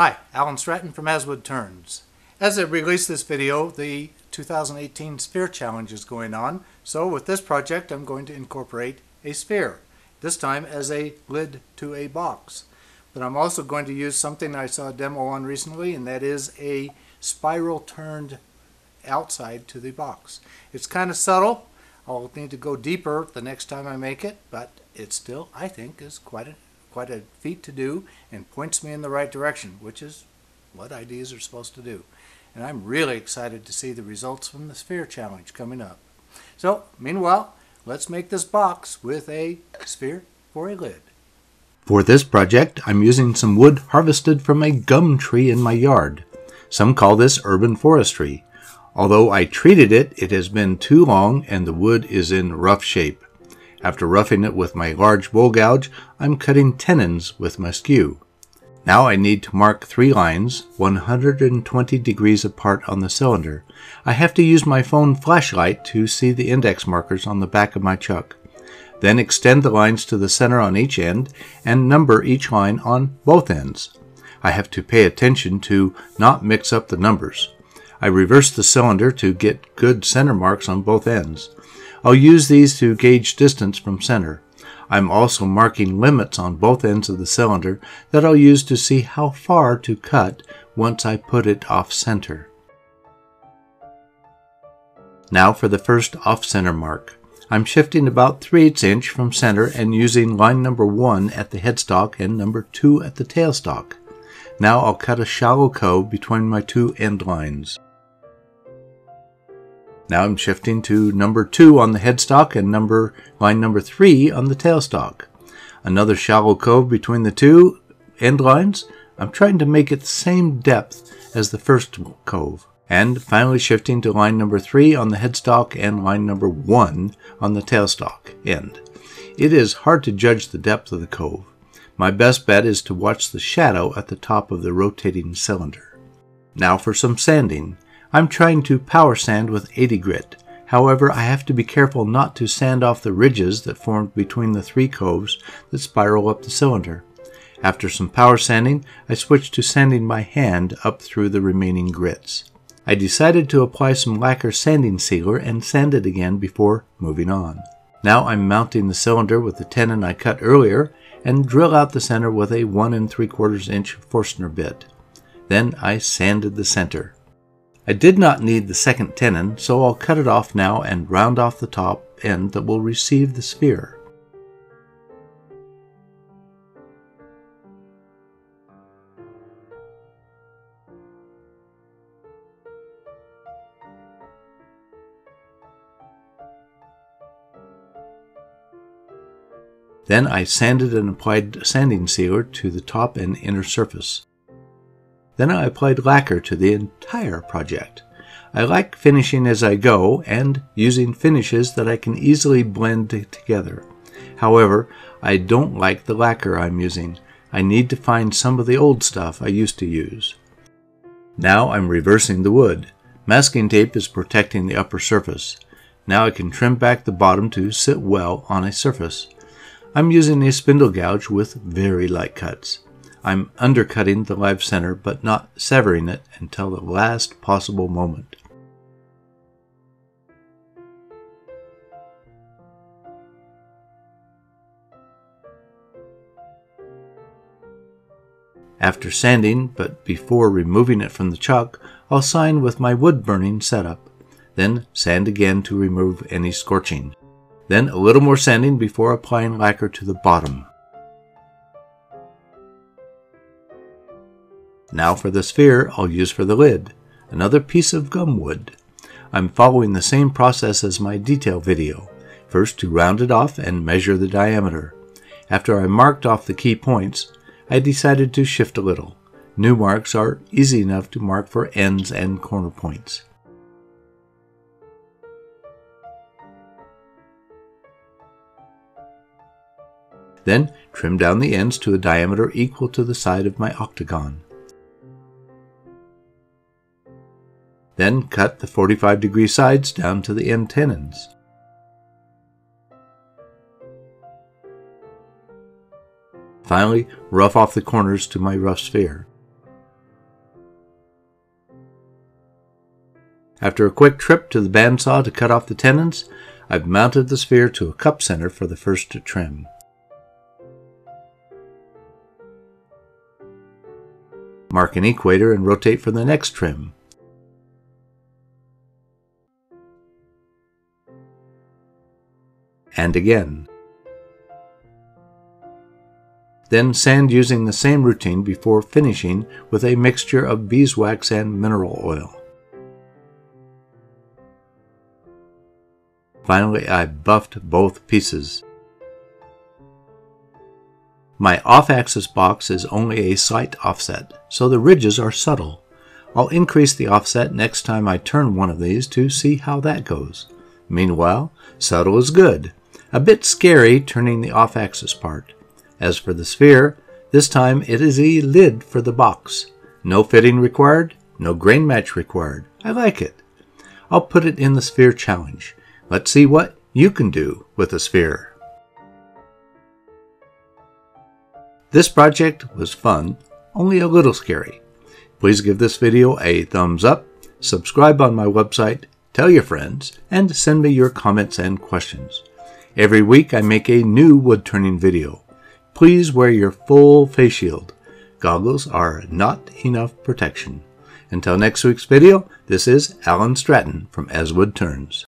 Hi, Alan Stratton from As Wood Turns. As I release this video, the 2018 Sphere Challenge is going on, so with this project I'm going to incorporate a sphere, this time as a lid to a box. But I'm also going to use something I saw a demo on recently, and that is a spiral turned outside to the box. It's kind of subtle. I'll need to go deeper the next time I make it, but it still, I think, is quite a feat to do and points me in the right direction, which is what ideas are supposed to do. And I'm really excited to see the results from the Sphere Challenge coming up. So, meanwhile, let's make this box with a sphere for a lid. For this project, I'm using some wood harvested from a gum tree in my yard. Some call this urban forestry. Although I treated it, it has been too long and the wood is in rough shape. After roughing it with my large bowl gouge, I'm cutting tenons with my skew. Now I need to mark 3 lines 120 degrees apart on the cylinder. I have to use my phone flashlight to see the index markers on the back of my chuck. Then extend the lines to the center on each end and number each line on both ends. I have to pay attention to not mix up the numbers. I reverse the cylinder to get good center marks on both ends. I'll use these to gauge distance from center. I'm also marking limits on both ends of the cylinder that I'll use to see how far to cut once I put it off center. Now for the first off center mark. I'm shifting about 3/8 inch from center and using line number 1 at the headstock and number 2 at the tailstock. Now I'll cut a shallow cove between my 2 end lines. Now I'm shifting to number 2 on the headstock and line number 3 on the tailstock. Another shallow cove between the 2 end lines. I'm trying to make it the same depth as the first cove. And finally shifting to line number 3 on the headstock and line number 1 on the tailstock end. It is hard to judge the depth of the cove. My best bet is to watch the shadow at the top of the rotating cylinder. Now for some sanding. I'm trying to power sand with 80 grit. However, I have to be careful not to sand off the ridges that formed between the 3 coves that spiral up the cylinder. After some power sanding, I switched to sanding by hand up through the remaining grits. I decided to apply some lacquer sanding sealer and sand it again before moving on. Now I'm mounting the cylinder with the tenon I cut earlier and drill out the center with a 1 3/4 inch Forstner bit. Then I sanded the center. I did not need the second tenon, so I'll cut it off now and round off the top end that will receive the sphere. Then I sanded and applied sanding sealer to the top and inner surface. Then I applied lacquer to the entire project. I like finishing as I go and using finishes that I can easily blend together. However, I don't like the lacquer I'm using. I need to find some of the old stuff I used to use. Now I'm reversing the wood. Masking tape is protecting the upper surface. Now I can trim back the bottom to sit well on a surface. I'm using a spindle gouge with very light cuts. I'm undercutting the live center, but not severing it until the last possible moment. After sanding, but before removing it from the chuck, I'll sand with my wood burning setup. Then sand again to remove any scorching. Then a little more sanding before applying lacquer to the bottom. Now for the sphere I'll use for the lid, another piece of gumwood. I'm following the same process as my detail video, first to round it off and measure the diameter. After I marked off the key points, I decided to shift a little. New marks are easy enough to mark for ends and corner points. Then trim down the ends to a diameter equal to the side of my octagon. Then cut the 45-degree sides down to the end tenons. Finally, rough off the corners to my rough sphere. After a quick trip to the bandsaw to cut off the tenons, I've mounted the sphere to a cup center for the first trim. Mark an equator and rotate for the next trim. And again. Then sand using the same routine before finishing with a mixture of beeswax and mineral oil. Finally, I buffed both pieces. My off-axis box is only a slight offset, so the ridges are subtle. I'll increase the offset next time I turn one of these to see how that goes. Meanwhile, subtle is good. A bit scary turning the off-axis part. As for the sphere, this time it is a lid for the box. No fitting required, no grain match required. I like it. I'll put it in the Sphere Challenge. Let's see what you can do with a sphere. This project was fun, only a little scary. Please give this video a thumbs up, subscribe on my website, tell your friends, and send me your comments and questions. Every week I make a new wood turning video. Please wear your full face shield. Goggles are not enough protection. Until next week's video, this is Alan Stratton from As Wood Turns.